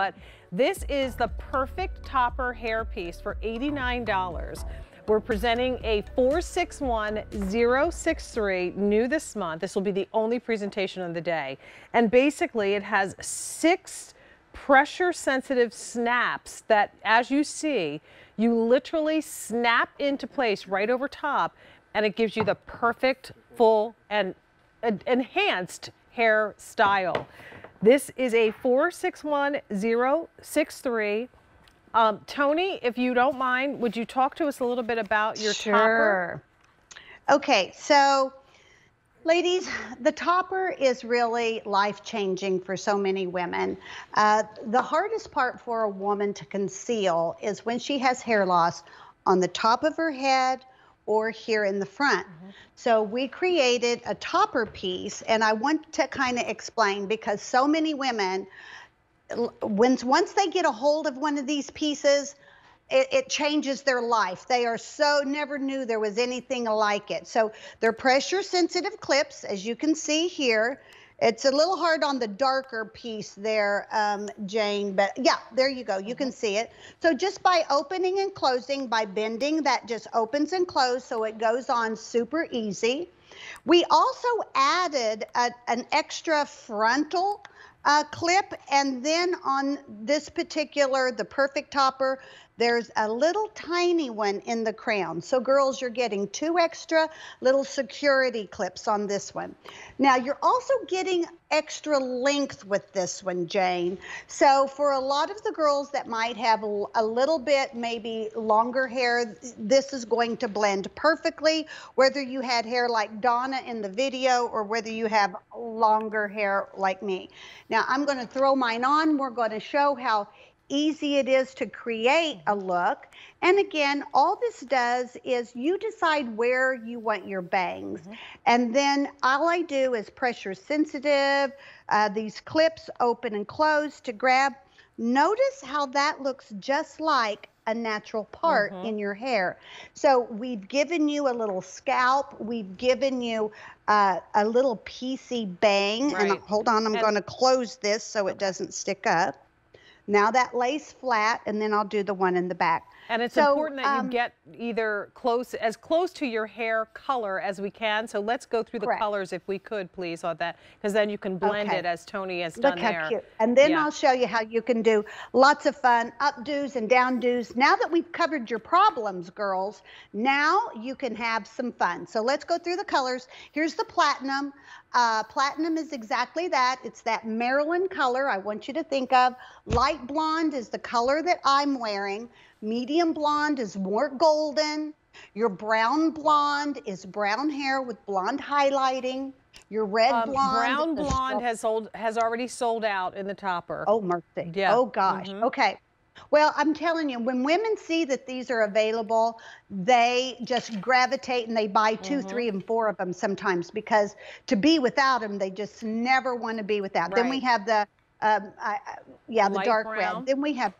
But this is the Perfect Topper hairpiece for $89. We're presenting a 461063 new this month. This will be the only presentation of the day. And basically it has 6 pressure sensitive snaps that, as you see, you literally snap into place right over top, and it gives you the perfect, full, and enhanced hairstyle. This is a 461063. Toni, if you don't mind, would you talk to us a little bit about your topper? Sure. Okay, so ladies, the topper is really life-changing for so many women. The hardest part for a woman to conceal is when she has hair loss on the top of her head or here in the front. Mm-hmm. So we created a topper piece, and I want to kind of explain, because so many women, once they get a hold of one of these pieces, it changes their life. They are so, never knew there was anything like it. So they're pressure sensitive clips, as you can see here. It's a little hard on the darker piece there, Jane, but yeah, there you go. You can see it. So just by opening and closing, by bending, that just opens and closes, so it goes on super easy. We also added an extra frontal clip, and then on this particular, the Perfect Topper, there's a little tiny one in the crown. So girls, you're getting 2 extra little security clips on this one. Now you're also getting extra length with this one, Jane. So for a lot of the girls that might have a little bit maybe longer hair, this is going to blend perfectly, whether you had hair like Donna in the video or whether you have longer hair like me. Now I'm going to throw mine on. We're going to show how easy it is to create a look. And again, all this does is you decide where you want your bangs. Mm-hmm. And then all I do is pressure sensitive, these clips open and close to grab. Notice how that looks just like a natural part in your hair. So we've given you a little scalp. We've given you a little PC bang. Right. And hold on, I'm going to close this so it doesn't stick up. Now that lays flat, and then I'll do the one in the back. And it's so important that you get either as close to your hair color as we can. So let's go through the colors if we could, please, on that, because then you can blend it as Toni has done there. Look how cute. And then I'll show you how you can do lots of fun updos and downdos. Now that we've covered your problems, girls, now you can have some fun. So let's go through the colors. Here's the platinum. Platinum is exactly that. It's that Maryland color I want you to think of. Light blonde is the color that I'm wearing. Medium blonde is more golden. Your brown blonde is brown hair with blonde highlighting. Your red blonde. Brown blonde has already sold out in the topper. Oh, mercy. Yeah. Oh, gosh. Mm-hmm. Okay. Well, I'm telling you, when women see that these are available, they just gravitate and they buy 2, 3, and 4 of them sometimes, because to be without them, they just never want to be without. Right. Then we have the, the dark red. Then we have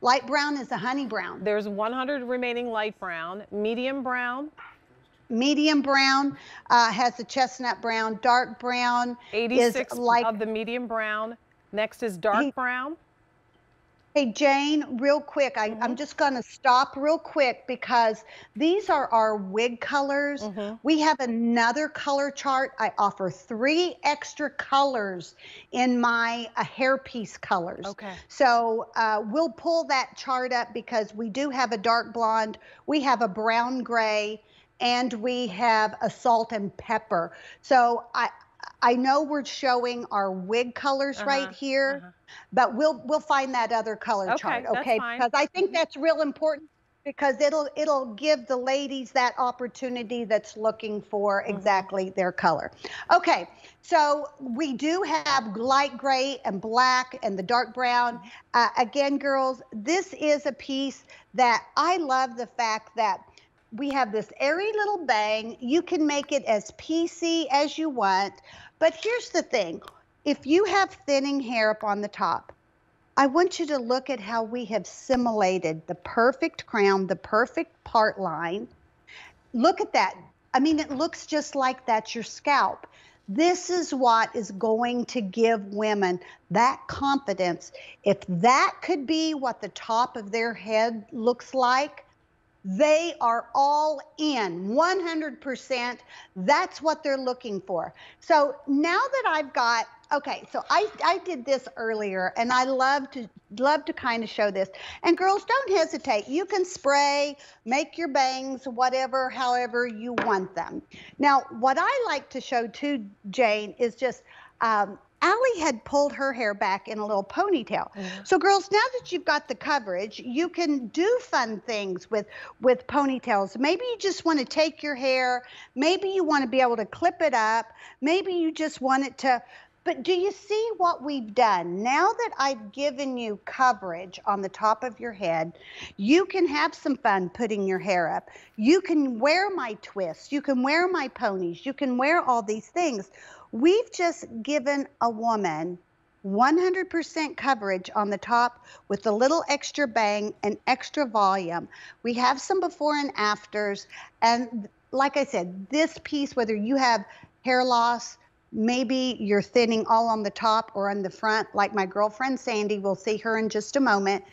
light brown is the honey brown. There's 100 remaining light brown. Medium brown. Medium brown has the chestnut brown. Dark brown 86 is like of the medium brown. Next is dark brown. Hey, Jane, real quick, I'm just going to stop real quick because these are our wig colors. Mm-hmm. We have another color chart. I offer 3 extra colors in my hairpiece colors. Okay. So we'll pull that chart up because we do have a dark blonde, we have a brown gray, and we have a salt and pepper. So I know we're showing our wig colors right here, but we'll find that other color chart, okay? Because I think that's real important, because it'll give the ladies that opportunity that's looking for exactly their color. Okay, so we do have light gray and black and the dark brown. Again, girls, this is a piece that I love the fact that we have this airy little bang. You can make it as PC as you want, but here's the thing. If you have thinning hair up on the top, I want you to look at how we have simulated the perfect crown, the perfect part line. Look at that. I mean, it looks just like that's your scalp. This is what is going to give women that confidence. If that could be what the top of their head looks like, they are all in, 100%. That's what they're looking for. So now that I've got, okay, so I did this earlier, and I love to kind of show this. And girls, don't hesitate. You can spray, make your bangs, whatever, however you want them. Now, what I like to show too, Jane, is just, Allie had pulled her hair back in a little ponytail. Mm-hmm. So girls, now that you've got the coverage, you can do fun things with ponytails. Maybe you just want to take your hair. Maybe you want to be able to clip it up. Maybe you just want it to... But do you see what we've done? Now that I've given you coverage on the top of your head, you can have some fun putting your hair up. You can wear my twists. You can wear my ponies. You can wear all these things. We've just given a woman 100% coverage on the top with a little extra bang and extra volume. We have some before and afters. And like I said, this piece, whether you have hair loss, maybe you're thinning all on the top or on the front, like my girlfriend Sandy, we'll see her in just a moment.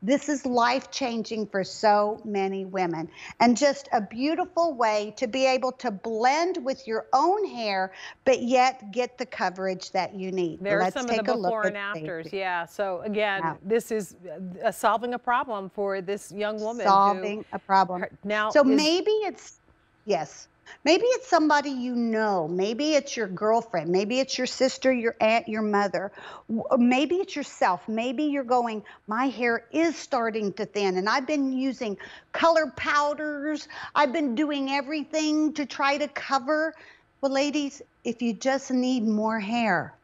This is life-changing for so many women, and just a beautiful way to be able to blend with your own hair, but yet get the coverage that you need. There's some of the before and afters, yeah. So again, this is solving a problem for this young woman. Solving a problem. Now, so maybe it's, yes. Maybe it's somebody you know. Maybe it's your girlfriend. Maybe it's your sister, your aunt, your mother. Maybe it's yourself. Maybe you're going, my hair is starting to thin, and I've been using color powders. I've been doing everything to try to cover. Well, ladies, if you just need more hair,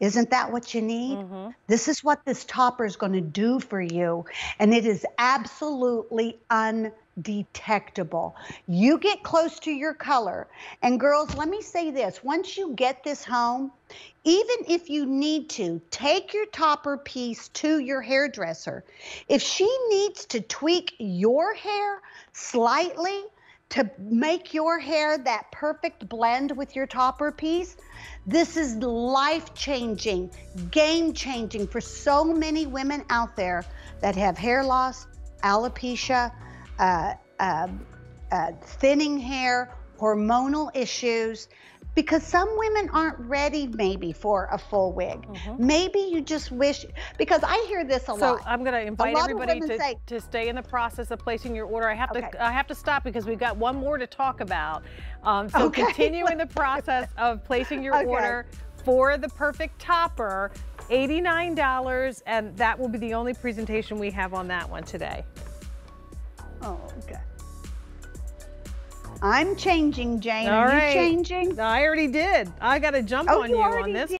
isn't that what you need? Mm-hmm. This is what this topper is going to do for you, and it is absolutely undetectable. You get close to your color, and girls, let me say this, once you get this home, even if you need to, take your topper piece to your hairdresser. If she needs to tweak your hair slightly to make your hair that perfect blend with your topper piece, this is life-changing, game-changing for so many women out there that have hair loss, alopecia, thinning hair, hormonal issues, because some women aren't ready maybe for a full wig. Mm-hmm. Maybe you just wish, because I hear this a lot. So I'm going to invite everybody to stay in the process of placing your order. I have to stop because we've got one more to talk about. So continue in the process of placing your order for the Perfect Topper, $89, and that will be the only presentation we have on that one today. Oh, okay. I'm changing, Jane. All right. Are you changing? No, I already did. I got to jump on you on this. Did.